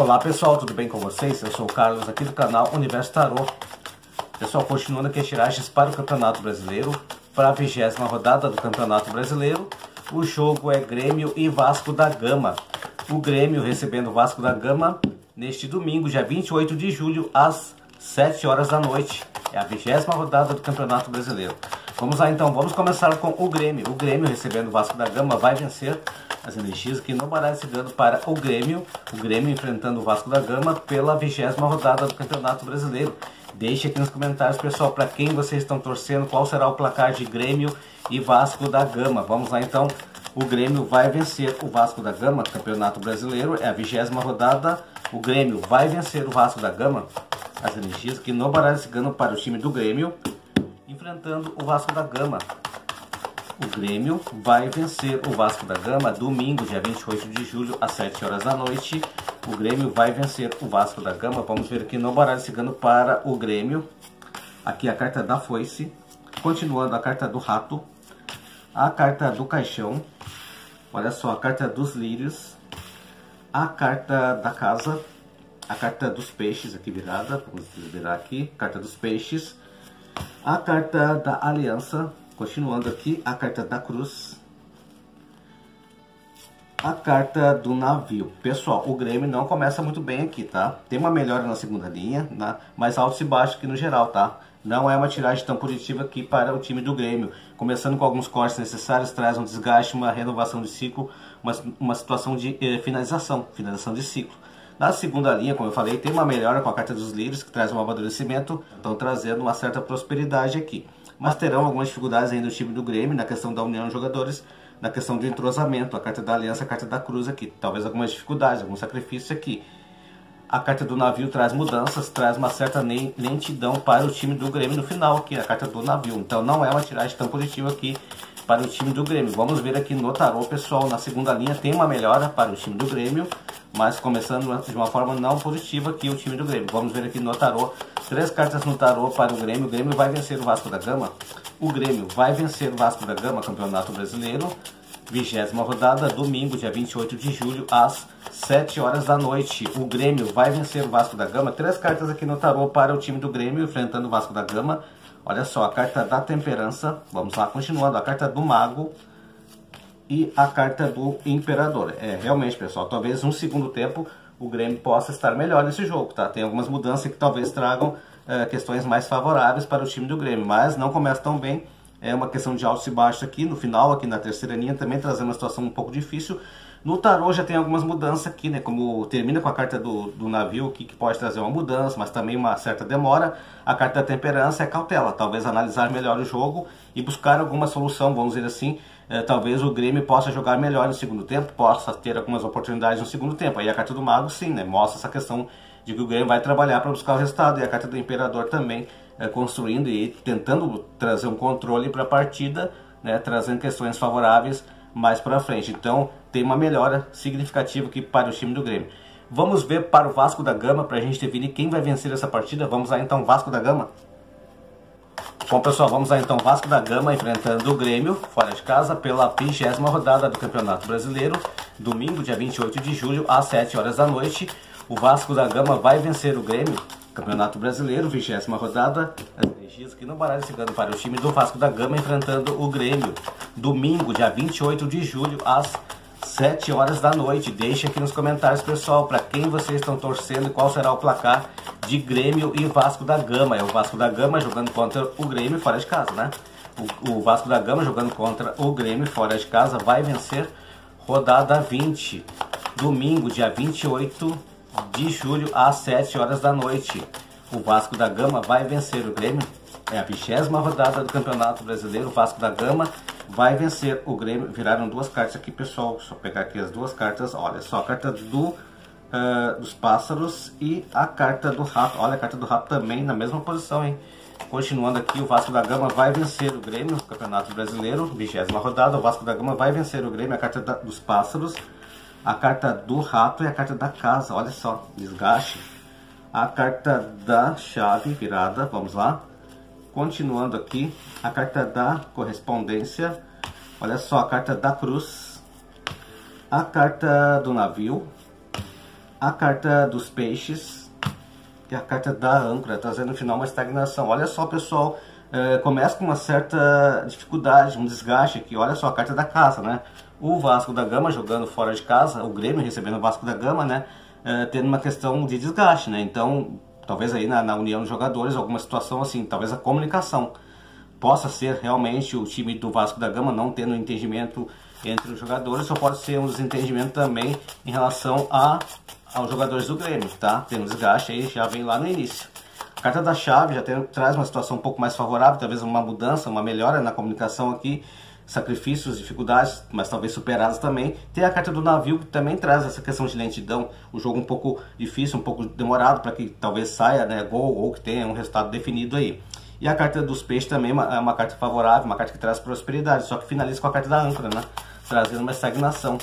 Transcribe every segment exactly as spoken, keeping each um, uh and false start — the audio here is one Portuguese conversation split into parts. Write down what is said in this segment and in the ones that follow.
Olá pessoal, tudo bem com vocês? Eu sou o Carlos aqui do canal Universo Tarot. Pessoal, continuando aqui as tiragens para o Campeonato Brasileiro, para a vigésima rodada do Campeonato Brasileiro. O jogo é Grêmio e Vasco da Gama. O Grêmio recebendo o Vasco da Gama neste domingo, dia vinte e oito de julho, às sete horas da noite. É a vigésima rodada do Campeonato Brasileiro. Vamos lá então, vamos começar com o Grêmio. O Grêmio recebendo o Vasco da Gama vai vencer. As energias que não baralho se dando para o Grêmio. O Grêmio enfrentando o Vasco da Gama pela vigésima rodada do Campeonato Brasileiro. Deixe aqui nos comentários, pessoal, para quem vocês estão torcendo, qual será o placar de Grêmio e Vasco da Gama. Vamos lá então, o Grêmio vai vencer o Vasco da Gama, Campeonato Brasileiro, é a vigésima rodada. O Grêmio vai vencer o Vasco da Gama. As energias que não baralho se dando para o time do Grêmio, enfrentando o Vasco da Gama. O Grêmio vai vencer o Vasco da Gama domingo, dia vinte e oito de julho, às sete horas da noite. O Grêmio vai vencer o Vasco da Gama. Vamos ver aqui no baralho cigano para o Grêmio. Aqui a carta da foice. Continuando, a carta do rato. A carta do caixão. Olha só, a carta dos lírios. A carta da casa. A carta dos peixes aqui virada. Vamos virar aqui. Carta dos peixes. A carta da aliança, continuando aqui, a carta da cruz, a carta do navio. Pessoal, o Grêmio não começa muito bem aqui, tá? Tem uma melhora na segunda linha, na... mais altos e baixos aqui no geral, tá? Não é uma tiragem tão positiva aqui para o time do Grêmio. Começando com alguns cortes necessários, traz um desgaste, uma renovação de ciclo, uma, uma situação de eh, finalização, finalização de ciclo. Na segunda linha, como eu falei, tem uma melhora com a carta dos livros, que traz um amadurecimento, estão trazendo uma certa prosperidade aqui. Mas terão algumas dificuldades ainda o time do Grêmio, na questão da união de jogadores, na questão do entrosamento, a carta da aliança, a carta da cruz aqui. Talvez algumas dificuldades, algum sacrifício aqui. A carta do navio traz mudanças, traz uma certa lentidão para o time do Grêmio no final aqui, a carta do navio. Então não é uma tiragem tão positiva aqui para o time do Grêmio. Vamos ver aqui no tarô, pessoal, na segunda linha tem uma melhora para o time do Grêmio, mas começando de uma forma não positiva aqui o time do Grêmio. Vamos ver aqui no tarô, três cartas no tarô para o Grêmio. O Grêmio vai vencer o Vasco da Gama. O Grêmio vai vencer o Vasco da Gama, Campeonato Brasileiro, vigésima rodada, domingo, dia vinte e oito de julho, às sete horas da noite. O Grêmio vai vencer o Vasco da Gama. Três cartas aqui no tarô para o time do Grêmio, enfrentando o Vasco da Gama. Olha só, a carta da temperança, vamos lá, continuando, a carta do mago e a carta do imperador. É, realmente, pessoal, talvez um segundo tempo o Grêmio possa estar melhor nesse jogo, tá? Tem algumas mudanças que talvez tragam é, questões mais favoráveis para o time do Grêmio, mas não começa tão bem. É uma questão de altos e baixos aqui, no final, aqui na terceira linha, também trazendo uma situação um pouco difícil. No tarô já tem algumas mudanças aqui, né? Como termina com a carta do, do navio aqui, que pode trazer uma mudança, mas também uma certa demora. A carta da temperança é cautela, talvez analisar melhor o jogo e buscar alguma solução, vamos dizer assim. É, talvez o Grêmio possa jogar melhor no segundo tempo, possa ter algumas oportunidades no segundo tempo. Aí a carta do mago, sim, né? Mostra essa questão de que o Grêmio vai trabalhar para buscar o resultado. E a carta do imperador também, é, construindo e tentando trazer um controle para a partida, né? Trazendo questões favoráveis mais para frente. Então tem uma melhora significativa aqui para o time do Grêmio. Vamos ver para o Vasco da Gama, para a gente definir quem vai vencer essa partida. Vamos lá então, Vasco da Gama. Bom pessoal, vamos lá então, Vasco da Gama enfrentando o Grêmio fora de casa pela vigésima rodada do Campeonato Brasileiro, domingo, dia vinte e oito de julho, às sete horas da noite. O Vasco da Gama vai vencer o Grêmio, Campeonato Brasileiro, vigésima rodada. As energias que não baralho chegando para o time do Vasco da Gama enfrentando o Grêmio. Domingo, dia vinte e oito de julho, às sete horas da noite. Deixe aqui nos comentários, pessoal, para quem vocês estão torcendo e qual será o placar de Grêmio e Vasco da Gama. É o Vasco da Gama jogando contra o Grêmio fora de casa, né? O, o Vasco da Gama jogando contra o Grêmio fora de casa vai vencer rodada vinte. Domingo, dia vinte e oito de julho, às sete horas da noite. O Vasco da Gama vai vencer o Grêmio. É a vigésima rodada do Campeonato Brasileiro. O Vasco da Gama vai vencer o Grêmio. Viraram duas cartas aqui, pessoal. Só pegar aqui as duas cartas. Olha só, a carta do, uh, dos pássaros e a carta do rato. Olha, a carta do rato também na mesma posição, hein? Continuando aqui, o Vasco da Gama vai vencer o Grêmio, Campeonato Brasileiro, vigésima rodada. O Vasco da Gama vai vencer o Grêmio. A carta da, dos pássaros, a carta do rato e a carta da casa. Olha só, desgaste. A carta da chave virada, vamos lá. Continuando aqui, a carta da correspondência. Olha só, a carta da cruz, a carta do navio, a carta dos peixes, que é a carta da âncora, trazendo no final uma estagnação. Olha só, pessoal, é, começa com uma certa dificuldade, um desgaste aqui. Olha só, a carta da casa, né? O Vasco da Gama jogando fora de casa, o Grêmio recebendo o Vasco da Gama, né? É, tendo uma questão de desgaste, né? Então, talvez aí na, na união dos jogadores, alguma situação assim, talvez a comunicação possa ser realmente o time do Vasco da Gama não tendo entendimento entre os jogadores, só pode ser um desentendimento também em relação a aos jogadores do Grêmio, tá? Tem um desgaste aí, já vem lá no início. A carta da chave já tem, traz uma situação um pouco mais favorável, talvez uma mudança, uma melhora na comunicação aqui, sacrifícios, dificuldades, mas talvez superadas também. Tem a carta do navio, que também traz essa questão de lentidão, o jogo um pouco difícil, um pouco demorado, para que talvez saia, né, gol ou que tenha um resultado definido aí. E a carta dos peixes também é uma, uma carta favorável, uma carta que traz prosperidade, só que finaliza com a carta da âncora, né? Trazendo uma estagnação.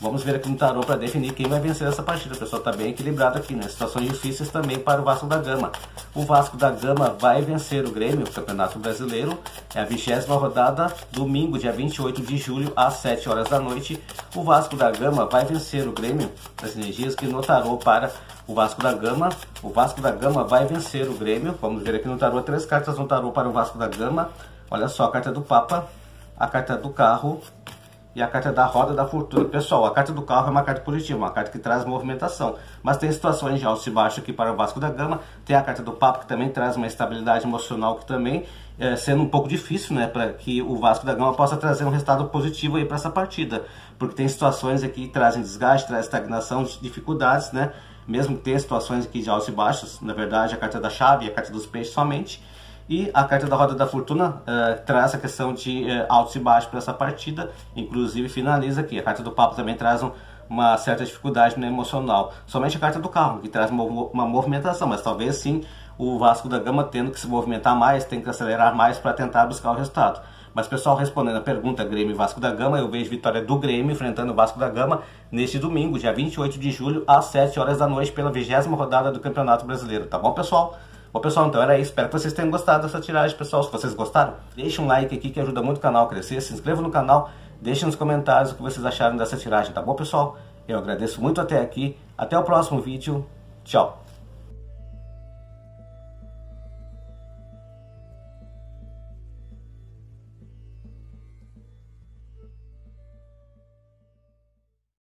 Vamos ver aqui no tarô para definir quem vai vencer essa partida. O pessoal está bem equilibrado aqui, né? Situações difíceis também para o Vasco da Gama. O Vasco da Gama vai vencer o Grêmio, o Campeonato Brasileiro. É a vigésima rodada, domingo, dia vinte e oito de julho, às sete horas da noite. O Vasco da Gama vai vencer o Grêmio, as energias que no tarô para o Vasco da Gama. O Vasco da Gama vai vencer o Grêmio. Vamos ver aqui no tarô, três cartas no tarô para o Vasco da Gama. Olha só, a carta do Papa, a carta do carro e a carta da roda da fortuna. Pessoal, a carta do carro é uma carta positiva, uma carta que traz movimentação, mas tem situações de alto e baixo aqui para o Vasco da Gama. Tem a carta do Papa, que também traz uma estabilidade emocional, que também é sendo um pouco difícil, né, para que o Vasco da Gama possa trazer um resultado positivo aí para essa partida, porque tem situações aqui que trazem desgaste, traz estagnação, dificuldades, né, mesmo que tenha situações aqui de altos e baixos. Na verdade, a carta da chave e a carta dos peixes somente. E a carta da roda da fortuna uh, traz a questão de uh, altos e baixos para essa partida, inclusive finaliza aqui. A carta do Papa também traz um, uma certa dificuldade, né, emocional. Somente a carta do carro, que traz uma, uma movimentação, mas talvez sim o Vasco da Gama tendo que se movimentar mais, tem que acelerar mais para tentar buscar o resultado. Mas, pessoal, respondendo a pergunta Grêmio e Vasco da Gama, eu vejo vitória do Grêmio enfrentando o Vasco da Gama neste domingo, dia vinte e oito de julho, às sete horas da noite, pela vigésima rodada do Campeonato Brasileiro. Tá bom, pessoal? Bom, pessoal, então era isso. Espero que vocês tenham gostado dessa tiragem, pessoal. Se vocês gostaram, deixe um like aqui que ajuda muito o canal a crescer. Se inscreva no canal, deixe nos comentários o que vocês acharam dessa tiragem, tá bom, pessoal? Eu agradeço muito até aqui. Até o próximo vídeo. Tchau!